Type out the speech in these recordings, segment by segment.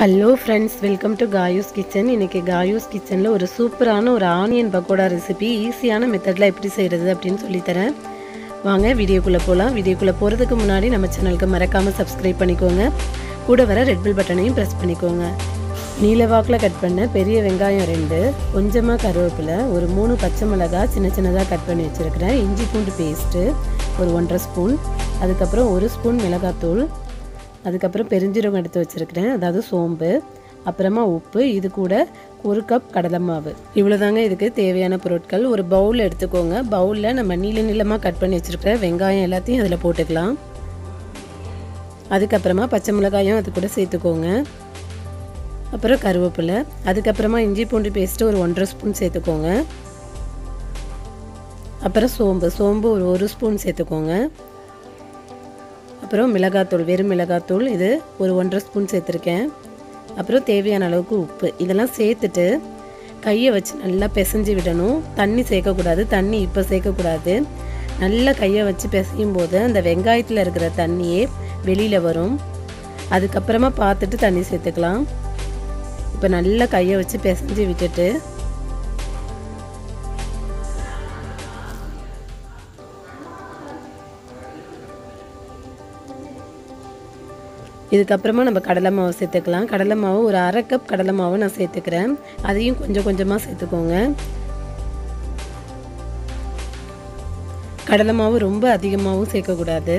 Hello friends, welcome to Kayu's kitchen. இன்றைக்கி காயூஸ் கிச்சனில் ஒரு சூப்பரான ஒரு ஆனியன் பக்கோடா ரெசிபி ஈஸியான மெத்தடில் எப்படி செய்கிறது அப்படின்னு சொல்லித்தரேன். வாங்க வீடியோக்குள்ளே போகலாம். வீடியோக்குள்ளே போகிறதுக்கு முன்னாடி நம்ம சேனலுக்கு மறக்காமல் சப்ஸ்கிரைப் பண்ணிக்கோங்க. கூட வர ரெட் பில் பட்டனையும் ப்ரெஸ் பண்ணிக்கோங்க. நீலவாக்கில் கட் பண்ண பெரிய வெங்காயம் 2, கொஞ்சமாக கருவேப்பிலை, ஒரு 3 பச்சை மிளகா சின்ன சின்னதாக கட் பண்ணி வச்சுருக்கிறேன். இஞ்சி பூண்டு பேஸ்ட்டு ஒரு 1.5 ஸ்பூன், அதுக்கப்புறம் 1 ஸ்பூன் மிளகாத்தூள், அதுக்கப்புறம் பெருஞ்சீரகம் எடுத்து வச்சுருக்கிறேன், அதாவது சோம்பு, அப்புறமா உப்பு, இது கூட 1 கப் கடலை மாவு. இவ்வளோதாங்க இதுக்கு தேவையான பொருட்கள். ஒரு பவுல் எடுத்துக்கோங்க. பவுலில் நம்ம நீள நீளமாக கட் பண்ணி வச்சுருக்கிற வெங்காயம் எல்லாத்தையும் அதில் போட்டுக்கலாம். அதுக்கப்புறமா பச்சை மிளகாயும் அது கூட சேர்த்துக்கோங்க. அப்புறம் கருவேப்பிலை, அதுக்கப்புறமா இஞ்சி பூண்டு பேஸ்ட்டு ஒரு 1.5 ஸ்பூன் சேர்த்துக்கோங்க. அப்புறம் சோம்பு ஒரு 1 ஸ்பூன் சேர்த்துக்கோங்க. அப்புறம் மிளகாத்தூள், வெறும் மிளகாத்தூள், இது ஒரு 1.5 ஸ்பூன் சேர்த்துருக்கேன். அப்புறம் தேவையான அளவுக்கு உப்பு. இதெல்லாம் சேர்த்துட்டு கையை வச்சு நல்லா பிசைஞ்சு விடணும். தண்ணி சேர்க்கக்கூடாது, தண்ணி இப்போ சேர்க்கக்கூடாது. நல்லா கையை வச்சு பிசையும் போது அந்த வெங்காயத்தில் இருக்கிற தண்ணியே வெளியில் வரும். அதுக்கப்புறமா பார்த்துட்டு தண்ணி சேர்த்துக்கலாம். இப்போ நல்லா கையை வச்சு பிசைஞ்சு விட்டுட்டு இதுக்கப்புறமா நம்ம கடலை மாவு சேர்த்துக்கலாம். கடலை மாவு ஒரு 1/2 கப் கடலை மாவு நான் சேர்த்துக்கிறேன். அதையும் கொஞ்சம் கொஞ்சமாக சேர்த்துக்கோங்க. கடலை மாவு ரொம்ப அதிகமாகவும் சேர்க்கக்கூடாது.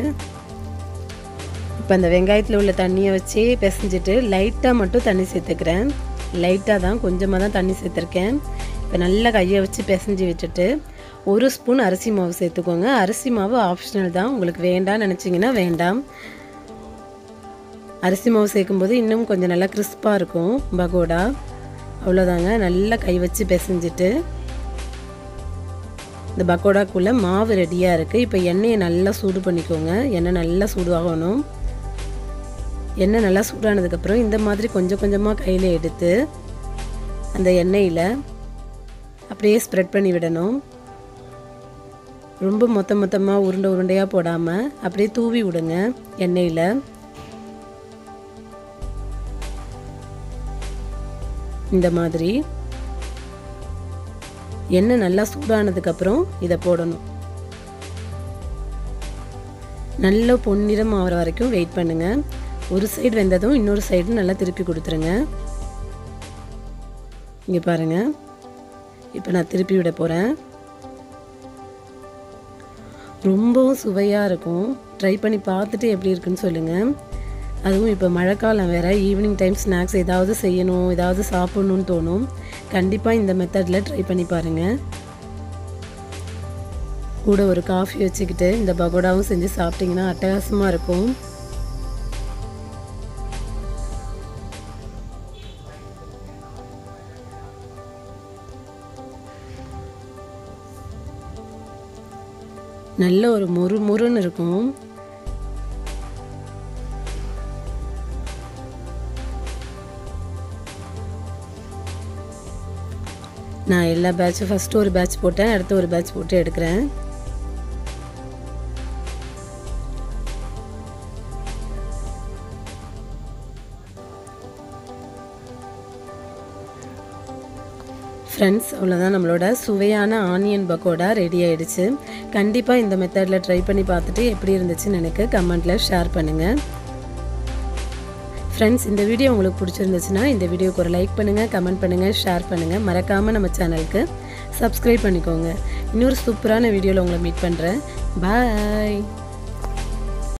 இப்போ அந்த வெங்காயத்தில் உள்ள தண்ணியை வச்சு பிசைஞ்சிட்டு லைட்டாக மட்டும் தண்ணி சேர்த்துக்கிறேன். லைட்டாக தான், கொஞ்சமாக தான் தண்ணி சேர்த்துருக்கேன். இப்போ நல்லா கையை வச்சு பிசைஞ்சு விட்டுட்டு 1 ஸ்பூன் அரிசி மாவு சேர்த்துக்கோங்க. அரிசி மாவு ஆப்ஷனல் தான், உங்களுக்கு வேண்டாம்னு நினச்சிங்கன்னா வேண்டாம். அரிசி மாவு சேர்க்கும்போது இன்னும் கொஞ்சம் நல்லா கிறிஸ்பாக இருக்கும் பக்கோடா. அவ்வளோதாங்க, நல்லா கை வச்சு பிசைஞ்சிட்டு இந்த பக்கோடாக்குள்ளே மாவு ரெடியாக இருக்குது. இப்போ எண்ணெயை நல்லா சூடு பண்ணிக்கோங்க. எண்ணெய் நல்லா சூடாகணும். எண்ணெய் நல்லா சூடானதுக்கப்புறம் இந்த மாதிரி கொஞ்சம் கொஞ்சமாக கையில் எடுத்து அந்த எண்ணெயில் அப்படியே ஸ்ப்ரெட் பண்ணி விடணும். ரொம்ப மொத்தமாக உருண்டையாக போடாமல் அப்படியே தூவி விடுங்க எண்ணெயில். இந்த மாதிரி எண்ணெய் நல்லா சூடானதுக்கப்புறம் இதை போடணும். நல்லா பொன்னிறம் ஆகிற வரைக்கும் வெயிட் பண்ணுங்கள். ஒரு சைடு வெந்ததும் இன்னொரு சைடு நல்லா திருப்பி கொடுத்துருங்க. இங்கே பாருங்கள், இப்போ நான் திருப்பி விட போகிறேன். ரொம்பவும் சுவையாக இருக்கும். ட்ரை பண்ணி பார்த்துட்டு எப்படி இருக்குன்னு சொல்லுங்கள். அதுவும் இப்போ மழைக்காலம் வேறு, ஈவினிங் டைம் ஸ்நாக்ஸ் ஏதாவது செய்யணும், ஏதாவது சாப்பிட்ணுன்னு தோணும். கண்டிப்பாக இந்த மெத்தடில் ட்ரை பண்ணி பாருங்கள். கூட ஒரு காஃபி வச்சுக்கிட்டு இந்த பக்கோடாவும் செஞ்சு சாப்பிட்டிங்கன்னா அட்டகாசமாக இருக்கும். நல்ல ஒரு மொறுமொறுன்னு இருக்கும். நான் எல்லா பேட்சும் ஃபஸ்ட்டு ஒரு பேட்ச் போட்டேன், அடுத்து ஒரு பேட்ச் போட்டு எடுக்கிறேன். ஃப்ரெண்ட்ஸ், அவ்வளோதான், நம்மளோட சுவையான ஆனியன் பக்கோடா ரெடி ஆகிடுச்சு. கண்டிப்பாக இந்த மெத்தடில் ட்ரை பண்ணி பார்த்துட்டு எப்படி இருந்துச்சுன்னு எனக்கு கமெண்ட்டில் ஷேர் பண்ணுங்கள். ஃப்ரெண்ட்ஸ், இந்த வீடியோ உங்களுக்கு பிடிச்சிருந்துச்சுன்னா இந்த வீடியோக்கு ஒரு லைக் பண்ணுங்கள், கமெண்ட் பண்ணுங்கள், ஷேர் பண்ணுங்கள். மறக்காமல் நம்ம சேனலுக்கு சப்ஸ்கிரைப் பண்ணிக்கோங்க. இன்னொரு சூப்பரான வீடியோவில் உங்களை மீட் பண்ணுறேன். பாய்.